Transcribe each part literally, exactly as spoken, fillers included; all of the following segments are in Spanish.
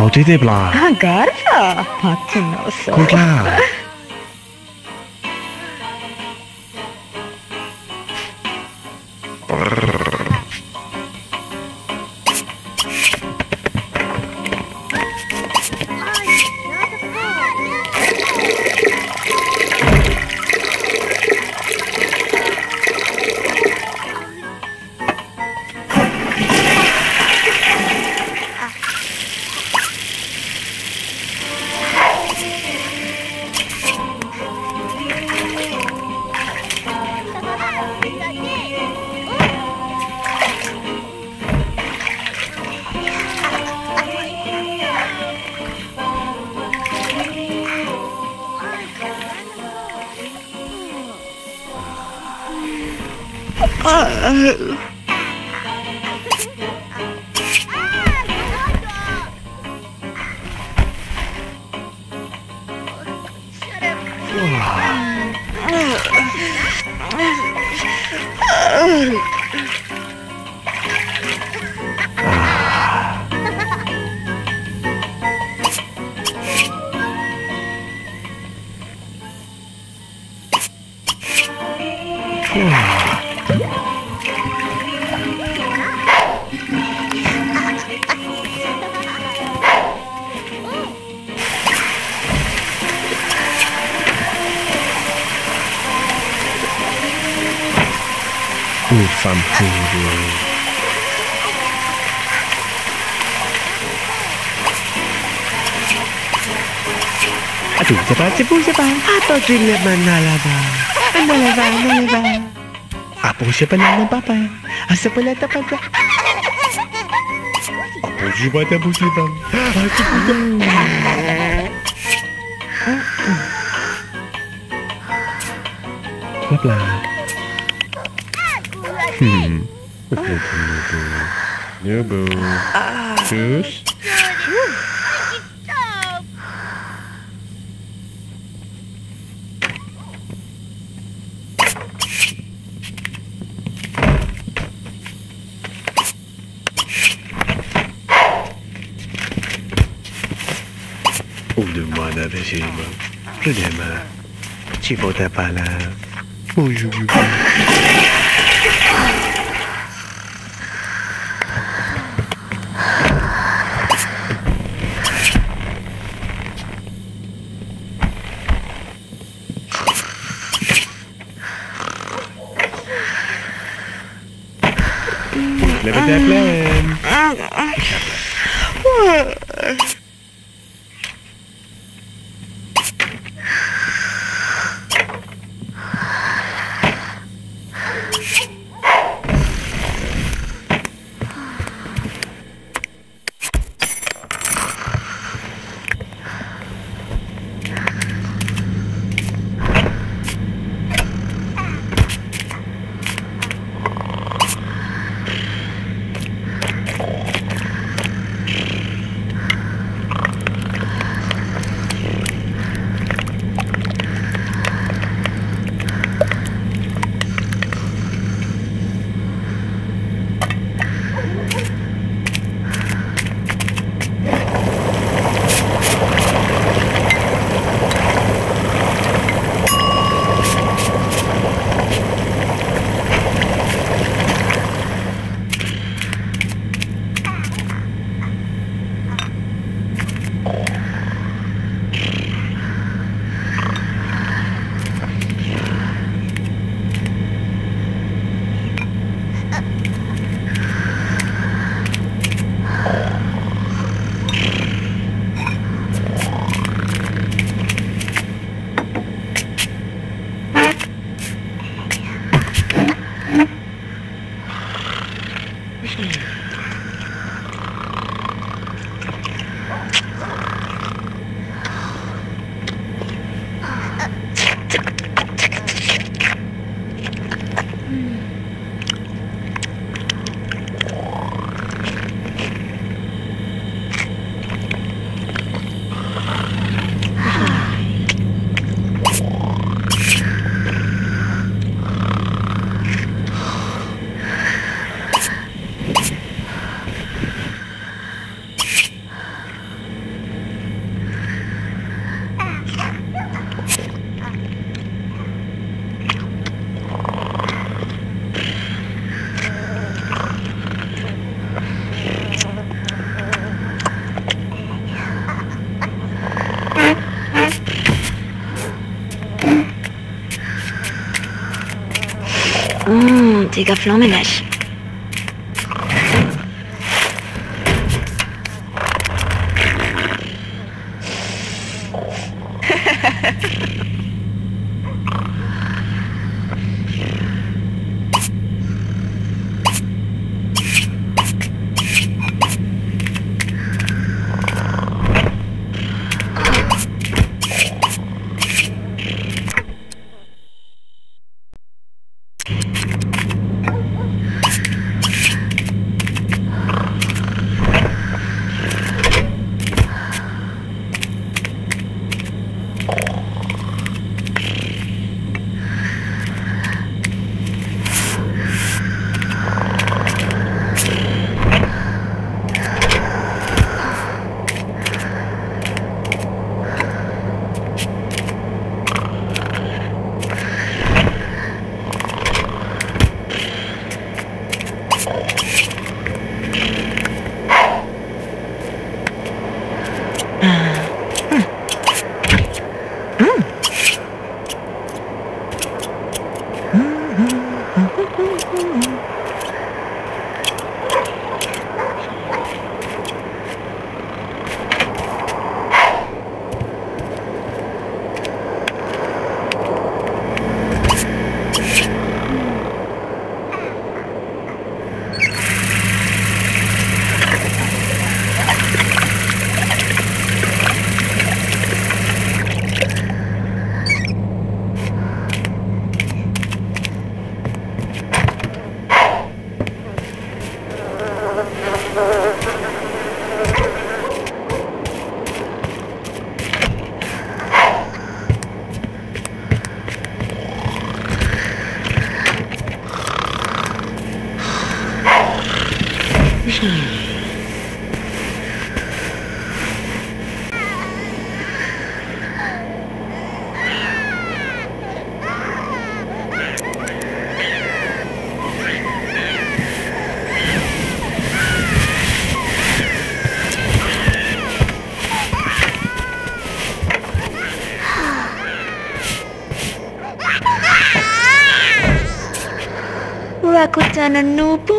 Oddi ddiblaf. A garfa. A cynnwys. Cwyd la. Dile manalaba, manalaba, manalaba. Apuja pala ng papa, asa pala tapapa. Apuja ba tapuja ba? Asa puja. Papa. Hmm. Nubu. Sus. Prima, prima, ci vota pala. siga Flómenes. Wakutana Nubu.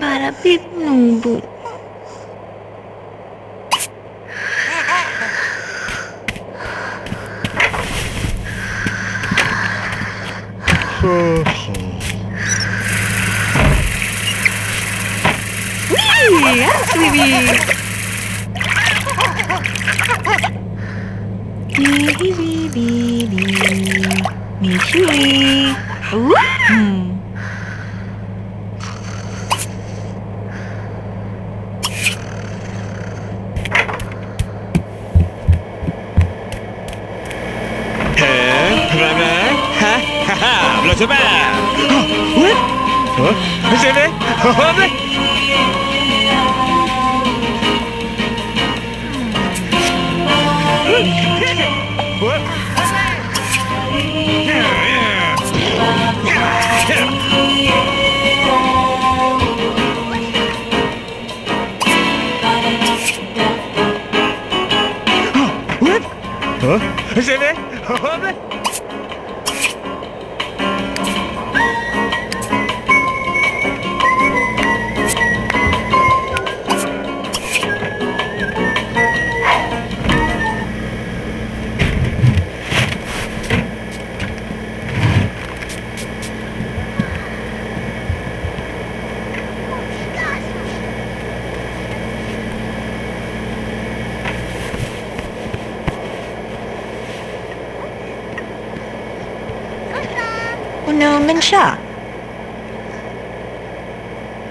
Barapit nubu. Wih, asli. ¿Se ve? ¡Hombre! Mangiare.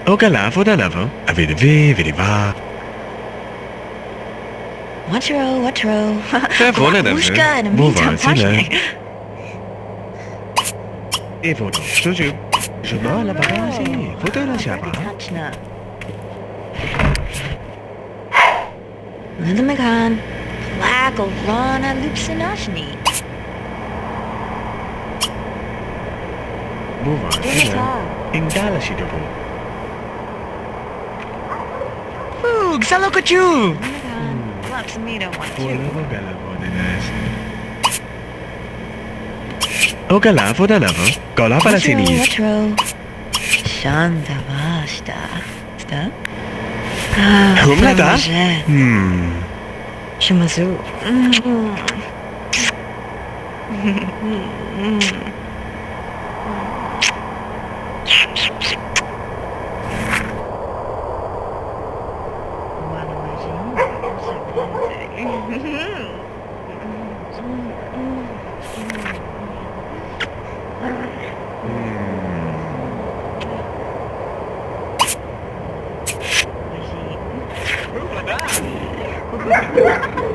O calavo da lavo, avete ve, vede va. Watro, watro. Favole da ve, bova, sile. E voto, su su. Je m'en la barasi, voto la siapa. Lenda megan, plago rana luxinogeny. Bova, sila, ingdala si dobo. Ug, salo ko chu! Lots me don't want to. Polavo galavo denas. O galavo dalavo, gola para sinis. Shanda basta. Sta? Ah, humlada? Hmm. Shumazu.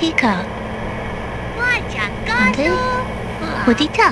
Tica. Tica.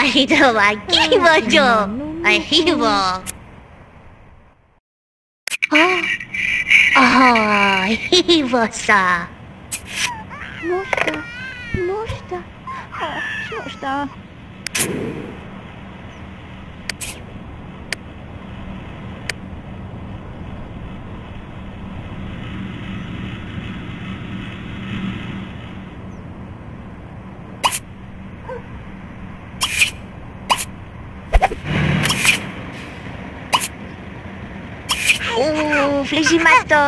marido, aquí voy yo, aquí voy. Oh, oh, aquí voy. Musta, musta, oh, musta. Flechimato.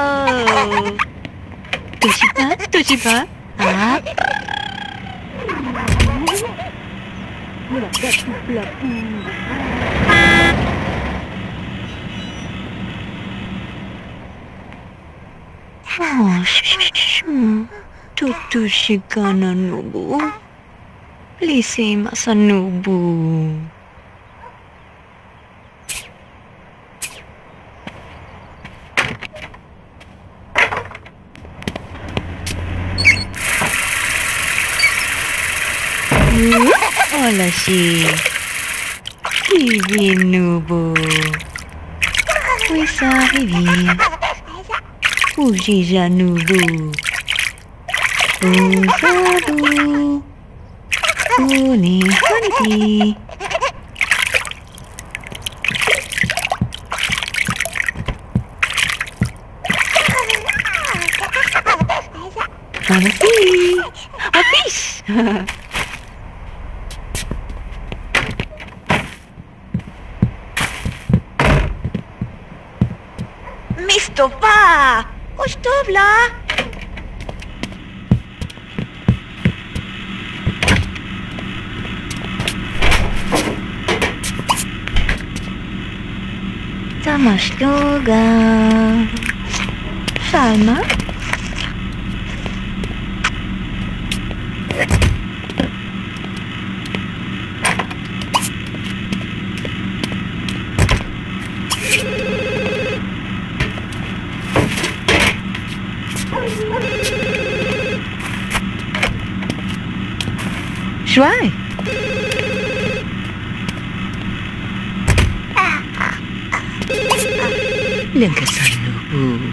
Toshiba, toshiba. Ah. Oh, shh. Toto shikana nubu. Please masa nubu. Hola, sí. Vivi nubu. Pues a vivi. Ujija nubu. Ujadu. Uni hanti. Api. Apis. Topá, os dobla. Tomasz yoga. Salma. Joie. Linkasan nubu.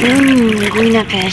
Mmm, Winnipeg.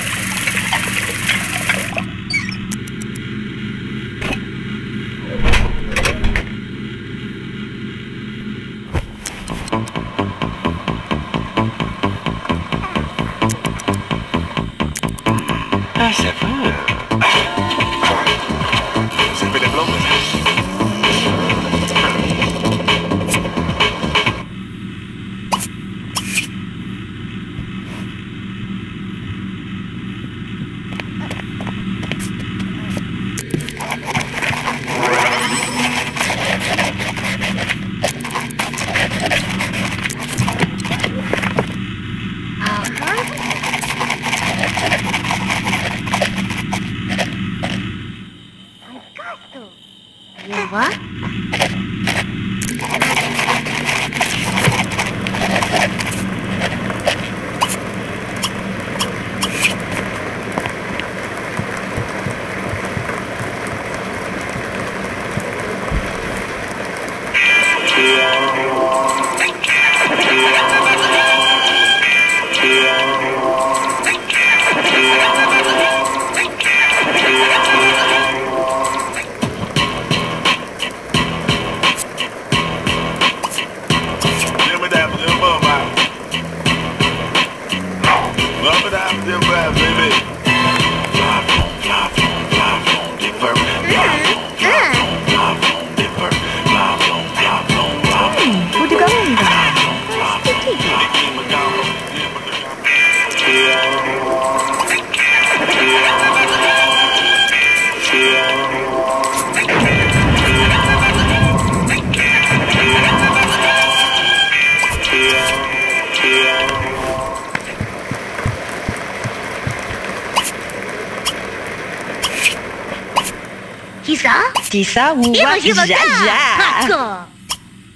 Quizá. Quizá. Uva. Ya, ya.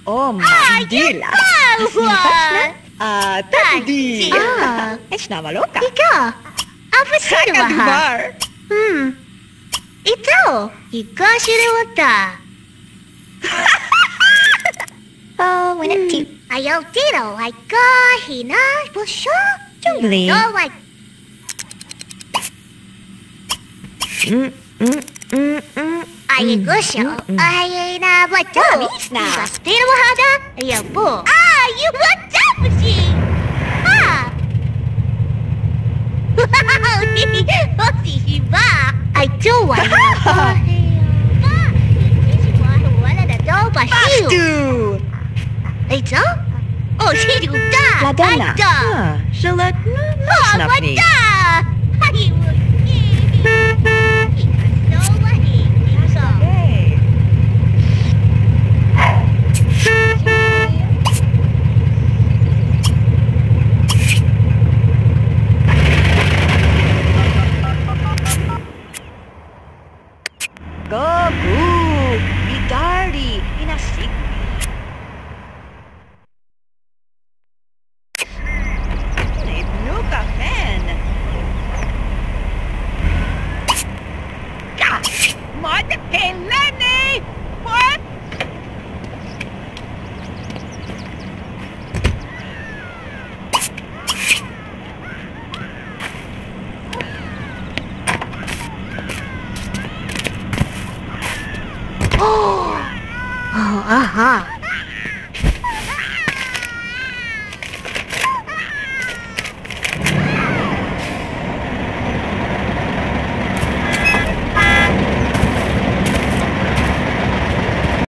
Oh, mandila. Ah, tandi. Ah, es nada loca. Ikaw. Apasinumahal. Hmm. Ito. Ikashiruota. Oh, when it too. Ayaw tiro. Ay kahina. Busho. Jungli. No way. Hmm. Hmm. Hmm. Hmm. Ay gusho. Ay na bato. Misna. Ibastiruhada. Ayaw po. Ah, you bato. I do want to do. It's all? Oh, she do that. La donna. She'll let me. Oh, what the? Honey, go!